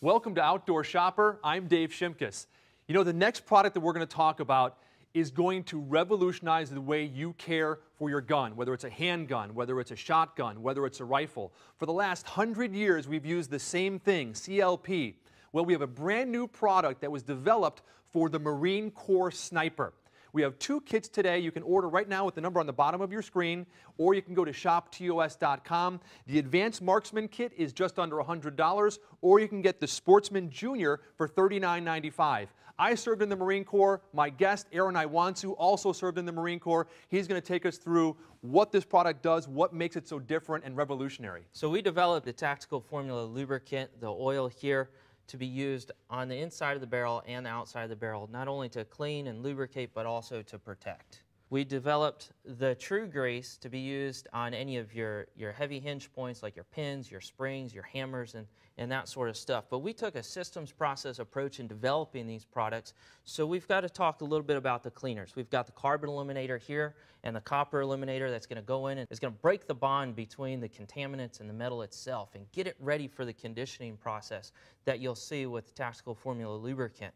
Welcome to Outdoor Shopper. I'm Dave Shimkus. You know, the next product that we're going to talk about is going to revolutionize the way you care for your gun, whether it's a handgun, whether it's a shotgun, whether it's a rifle. For the last 100 years, we've used the same thing, CLP. Well, we have a brand new product that was developed for the Marine Corps sniper. We have two kits today. You can order right now with the number on the bottom of your screen, or you can go to shoptos.com. The Advanced Marksman kit is just under $100, or you can get the Sportsman Junior for $39.95. I served in the Marine Corps. My guest, Aaron Iwansu, also served in the Marine Corps. He's going to take us through what this product does, what makes it so different and revolutionary. So we developed the Tactical Formula Lubricant, the oil here, to be used on the inside of the barrel and the outside of the barrel, not only to clean and lubricate, but also to protect. We developed the True Grease to be used on any of your heavy hinge points, like your pins, your springs, your hammers, and that sort of stuff. But we took a systems process approach in developing these products, so we've got to talk a little bit about the cleaners. We've got the Carbon Eliminator here and the Copper Eliminator that's going to go in and it's going to break the bond between the contaminants and the metal itself and get it ready for the conditioning process that you'll see with the Tactical Formula Lubricant.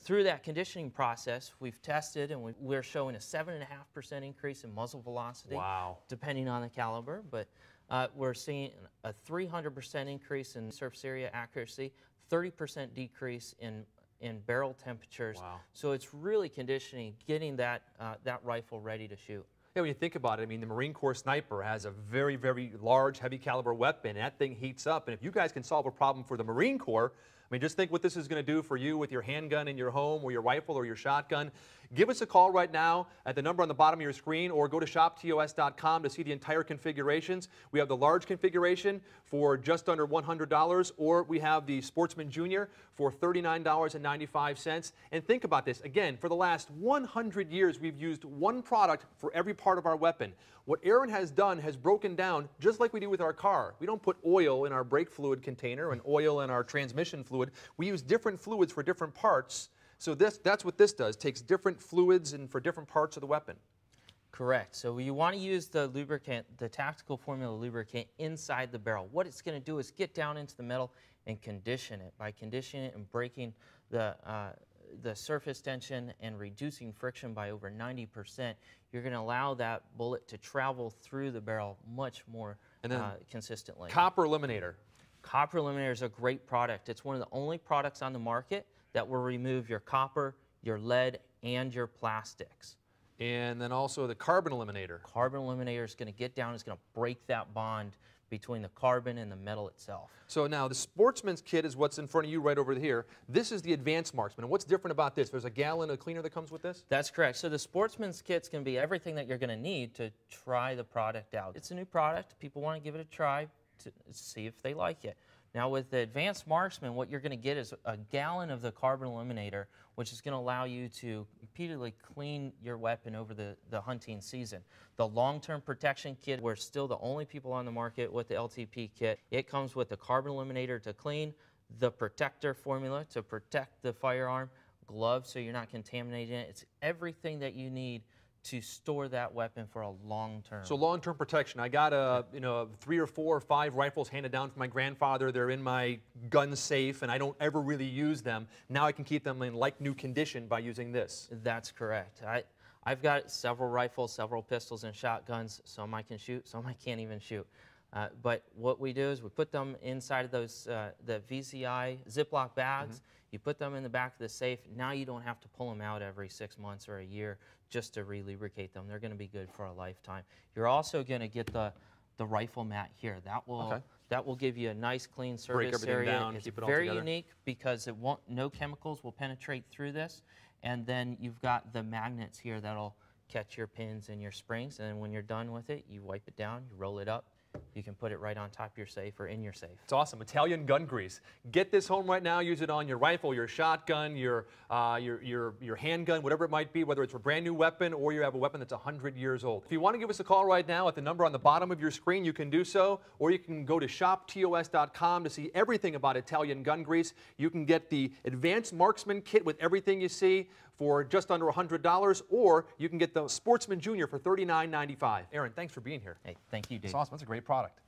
Through that conditioning process, we've tested and we're showing a 7.5% increase in muzzle velocity. Wow. Depending on the caliber, but we're seeing a 300% increase in surface area accuracy, 30% decrease in barrel temperatures. Wow. So it's really conditioning, getting that rifle ready to shoot. Yeah, when you think about it, I mean, the Marine Corps sniper has a very, very large, heavy caliber weapon, and that thing heats up. And if you guys can solve a problem for the Marine Corps, I mean, just think what this is going to do for you with your handgun in your home or your rifle or your shotgun. Give us a call right now at the number on the bottom of your screen, or go to shoptos.com to see the entire configurations. We have the large configuration for just under $100, or we have the Sportsman Junior for $39.95. And think about this. Again, for the last 100 years, we've used one product for every part of our weapon. What Aaron has done has broken down, just like we do with our car. We don't put oil in our brake fluid container and oil in our transmission fluid. We use different fluids for different parts. So that's what this does, takes different fluids and for different parts of the weapon. Correct. So you want to use the lubricant, the Tactical Formula Lubricant, inside the barrel. What it's going to do is get down into the metal and condition it. By conditioning it and breaking the surface tension and reducing friction by over 90%, you're going to allow that bullet to travel through the barrel much more consistently. Copper Eliminator. Copper Eliminator is a great product. It's one of the only products on the market that will remove your copper, your lead, and your plastics. And then also the Carbon Eliminator. Carbon Eliminator is going to get down, it's going to break that bond between the carbon and the metal itself. So now the Sportsman's kit is what's in front of you right over here. This is the Advanced Marksman. And what's different about this? There's a gallon of cleaner that comes with this? That's correct. So the Sportsman's kit's going to be everything that you're going to need to try the product out. It's a new product. People want to give it a try to see if they like it. Now with the Advanced Marksman, what you're going to get is a gallon of the Carbon Eliminator, which is going to allow you to repeatedly clean your weapon over the hunting season. The long-term protection kit, we're still the only people on the market with the LTP kit. It comes with the Carbon Eliminator to clean, the protector formula to protect the firearm, gloves so you're not contaminating it. It's everything that you need to store that weapon for a long term. So long-term protection. I got three or four or five rifles handed down from my grandfather. They're in my gun safe and I don't ever really use them. Now I can keep them in like new condition by using this. That's correct. I've got several rifles, several pistols and shotguns. Some I can shoot, some I can't even shoot. But what we do is we put them inside of those the VCI Ziploc bags. Mm-hmm. You put them in the back of the safe. Now you don't have to pull them out every 6 months or a year just to re-lubricate them. They're going to be good for a lifetime. You're also going to get the rifle mat here. That will give you a nice clean surface area. Down, it's keep it very all unique because it won't. No chemicals will penetrate through this. And then you've got the magnets here that'll catch your pins and your springs. And then when you're done with it, you wipe it down, you roll it up. You can put it right on top of your safe or in your safe. It's awesome. Italian gun grease. Get this home right now. Use it on your rifle, your shotgun, your handgun, whatever it might be, whether it's a brand new weapon or you have a weapon that's 100 years old. If you want to give us a call right now at the number on the bottom of your screen, you can do so, or you can go to shoptos.com to see everything about Italian gun grease. You can get the Advanced Marksman kit with everything you see for just under $100, or you can get the Sportsman Junior for $39.95. Aaron, thanks for being here. Hey, thank you, Dave. It's awesome. That's a great product.